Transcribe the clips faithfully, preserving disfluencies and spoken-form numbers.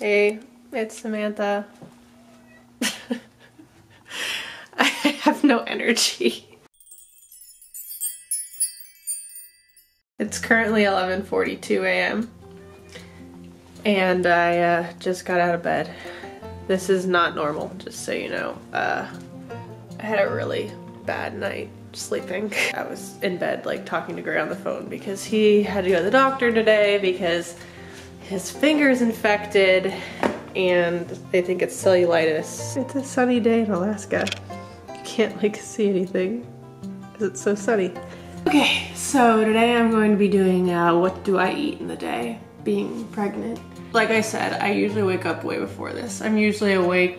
Hey, it's Samantha. I have no energy. It's currently eleven forty-two a m and I uh, just got out of bed. This is not normal, just so you know. Uh, I had a really bad night sleeping. I was in bed like talking to Gray on the phone because he had to go to the doctor today because his finger's infected and they think it's cellulitis. It's a sunny day in Alaska. You can't like see anything because it's so sunny. Okay, so today I'm going to be doing uh, what do I eat in the day, being pregnant. Like I said, I usually wake up way before this. I'm usually awake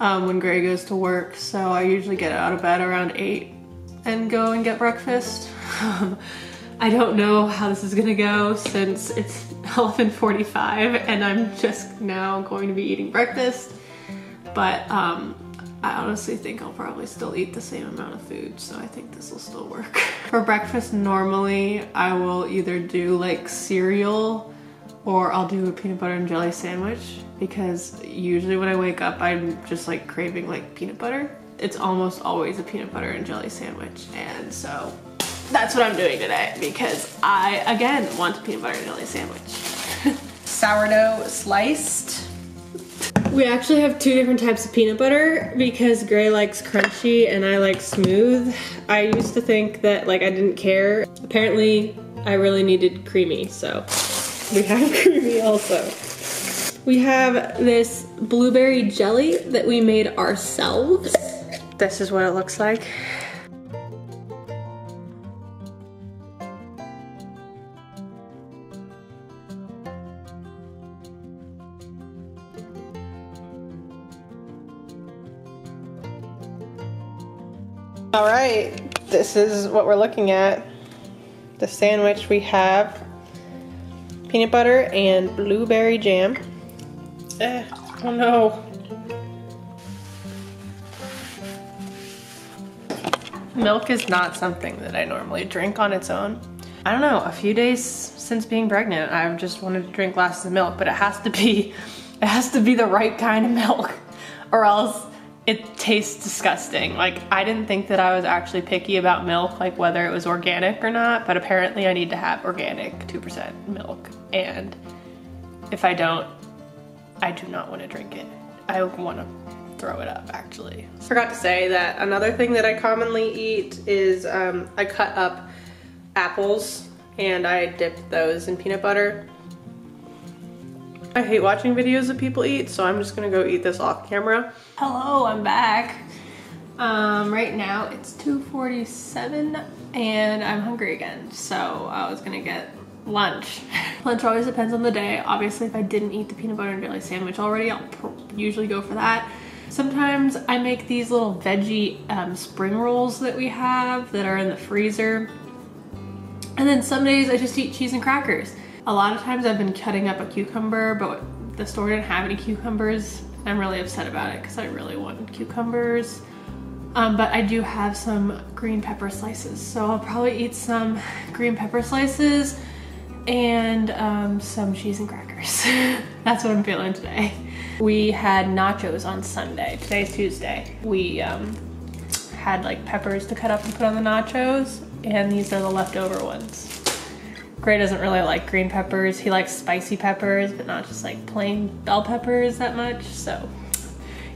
um, when Gray goes to work, so I usually get out of bed around eight and go and get breakfast. I don't know how this is gonna go since it's eleven forty-five and I'm just now going to be eating breakfast, but um, I honestly think I'll probably still eat the same amount of food, so I think this will still work. For breakfast normally I will either do like cereal or I'll do a peanut butter and jelly sandwich because usually when I wake up I'm just like craving like peanut butter. It's almost always a peanut butter and jelly sandwich, and so that's what I'm doing today because I, again, want a peanut butter and jelly sandwich. Sourdough sliced. We actually have two different types of peanut butter because Gray likes crunchy and I like smooth. I used to think that like I didn't care. Apparently, I really needed creamy, so we have creamy also. We have this blueberry jelly that we made ourselves. This is what it looks like. All right, this is what we're looking at. The sandwich, we have peanut butter and blueberry jam. Eh, oh no. Milk is not something that I normally drink on its own. I don't know, a few days since being pregnant, I've just wanted to drink glasses of milk, but it has to be, it has to be the right kind of milk or else it tastes disgusting. Like, I didn't think that I was actually picky about milk, like whether it was organic or not, but apparently I need to have organic two percent milk. And if I don't, I do not want to drink it. I want to throw it up, actually. Forgot to say that another thing that I commonly eat is um, I cut up apples and I dip those in peanut butter. I hate watching videos of people eat, so I'm just gonna go eat this off camera. Hello, I'm back. Um, right now it's two forty-seven and I'm hungry again, so I was gonna get lunch. Lunch always depends on the day. Obviously, if I didn't eat the peanut butter and jelly sandwich already, I'll usually go for that. Sometimes I make these little veggie um, spring rolls that we have that are in the freezer. And then some days I just eat cheese and crackers. A lot of times I've been cutting up a cucumber, but the store didn't have any cucumbers. I'm really upset about it because I really wanted cucumbers. Um, but I do have some green pepper slices. So I'll probably eat some green pepper slices and um, some cheese and crackers. That's what I'm feeling today. We had nachos on Sunday. Today's Tuesday. We um, had like peppers to cut up and put on the nachos, and these are the leftover ones. Gray doesn't really like green peppers. He likes spicy peppers, but not just like plain bell peppers that much, so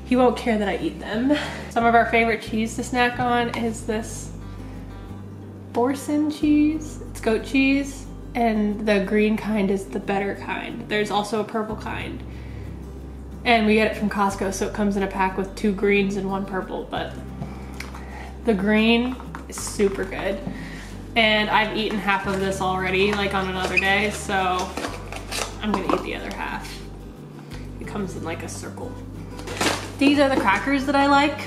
he won't care that I eat them. Some of our favorite cheese to snack on is this Boursin cheese. It's goat cheese, and the green kind is the better kind. There's also a purple kind, and we get it from Costco, so it comes in a pack with two greens and one purple, but the green is super good. And I've eaten half of this already, like on another day, so I'm gonna eat the other half. It comes in like a circle. These are the crackers that I like.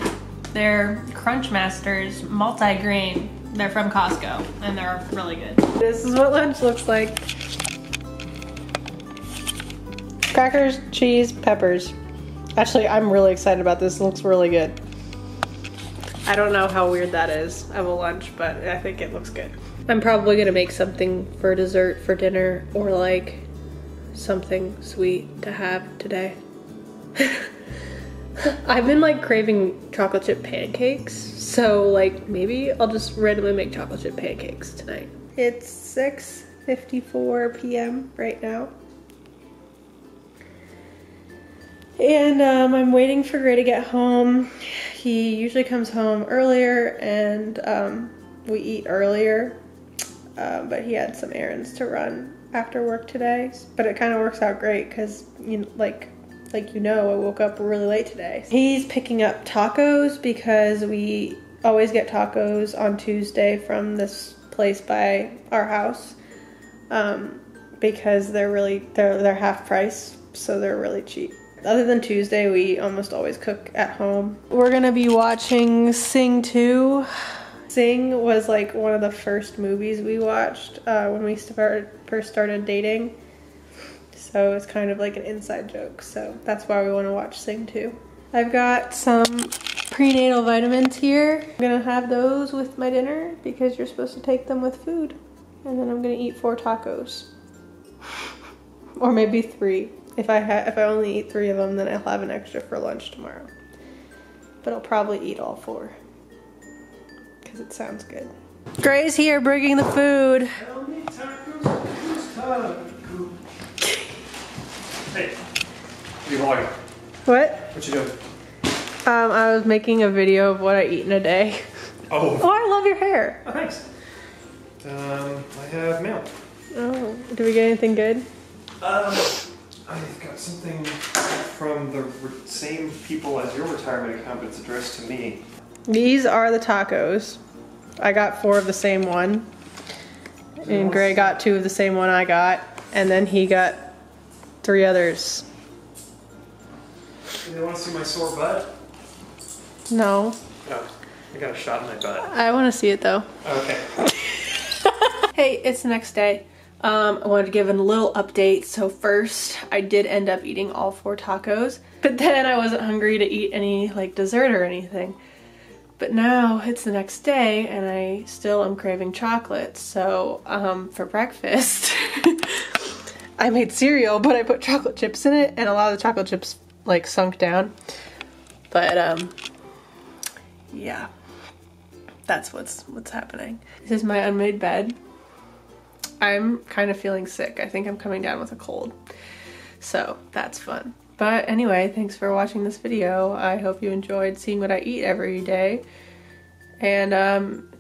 They're Crunch Masters, multi-grain. They're from Costco, and they're really good. This is what lunch looks like. Crackers, cheese, peppers. Actually, I'm really excited about this. It looks really good. I don't know how weird that is of a lunch, but I think it looks good. I'm probably gonna make something for dessert for dinner or like something sweet to have today. I've been like craving chocolate chip pancakes, so like maybe I'll just randomly make chocolate chip pancakes tonight. It's six fifty-four p m right now. And um, I'm waiting for Gray to get home. He usually comes home earlier and um, we eat earlier, uh, but he had some errands to run after work today. But it kind of works out great because, you know, like, like you know, I woke up really late today. He's picking up tacos because we always get tacos on Tuesday from this place by our house, um, because they're really, they're, they're half price, so they're really cheap. Other than Tuesday, we almost always cook at home. We're gonna be watching Sing two. Sing was like one of the first movies we watched uh, when we started, first started dating. So it's kind of like an inside joke. So that's why we wanna watch Sing two. I've got some prenatal vitamins here. I'm gonna have those with my dinner because you're supposed to take them with food. And then I'm gonna eat four tacos. Or maybe three. If I, ha if I only eat three of them, then I'll have an extra for lunch tomorrow. But I'll probably eat all four, because it sounds good. Gray's here bringing the food. Hey, you vlogging? What? What you doing? Um, I was making a video of what I eat in a day. Oh. Oh, I love your hair. Oh, thanks. Um, I have mail. Oh, did we get anything good? Um. I've got something from the same people as your retirement account, but it's addressed to me. These are the tacos. I got four of the same one. And Gray got two of the same one I got. And then he got three others. Do they want to see my sore butt? No. Oh, I got a shot in my butt. I want to see it though. Okay. Hey, it's the next day. Um, I wanted to give a little update. So first, I did end up eating all four tacos, but then I wasn't hungry to eat any like dessert or anything. But now it's the next day and I still am craving chocolate. So um, for breakfast, I made cereal, but I put chocolate chips in it and a lot of the chocolate chips like sunk down. But um, yeah, that's what's, what's happening. This is my unmade bed. I'm kind of feeling sick. I think I'm coming down with a cold. So that's fun. But anyway, thanks for watching this video. I hope you enjoyed seeing what I eat every day. And um,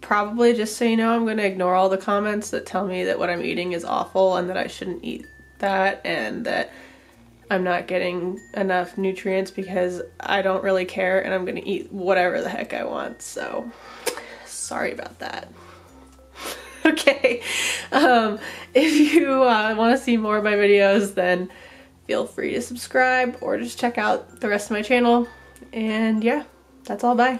probably, just so you know, I'm gonna ignore all the comments that tell me that what I'm eating is awful and that I shouldn't eat that and that I'm not getting enough nutrients, because I don't really care and I'm gonna eat whatever the heck I want. So sorry about that. Okay, um, if you uh, want to see more of my videos, then feel free to subscribe or just check out the rest of my channel. And yeah, that's all, bye.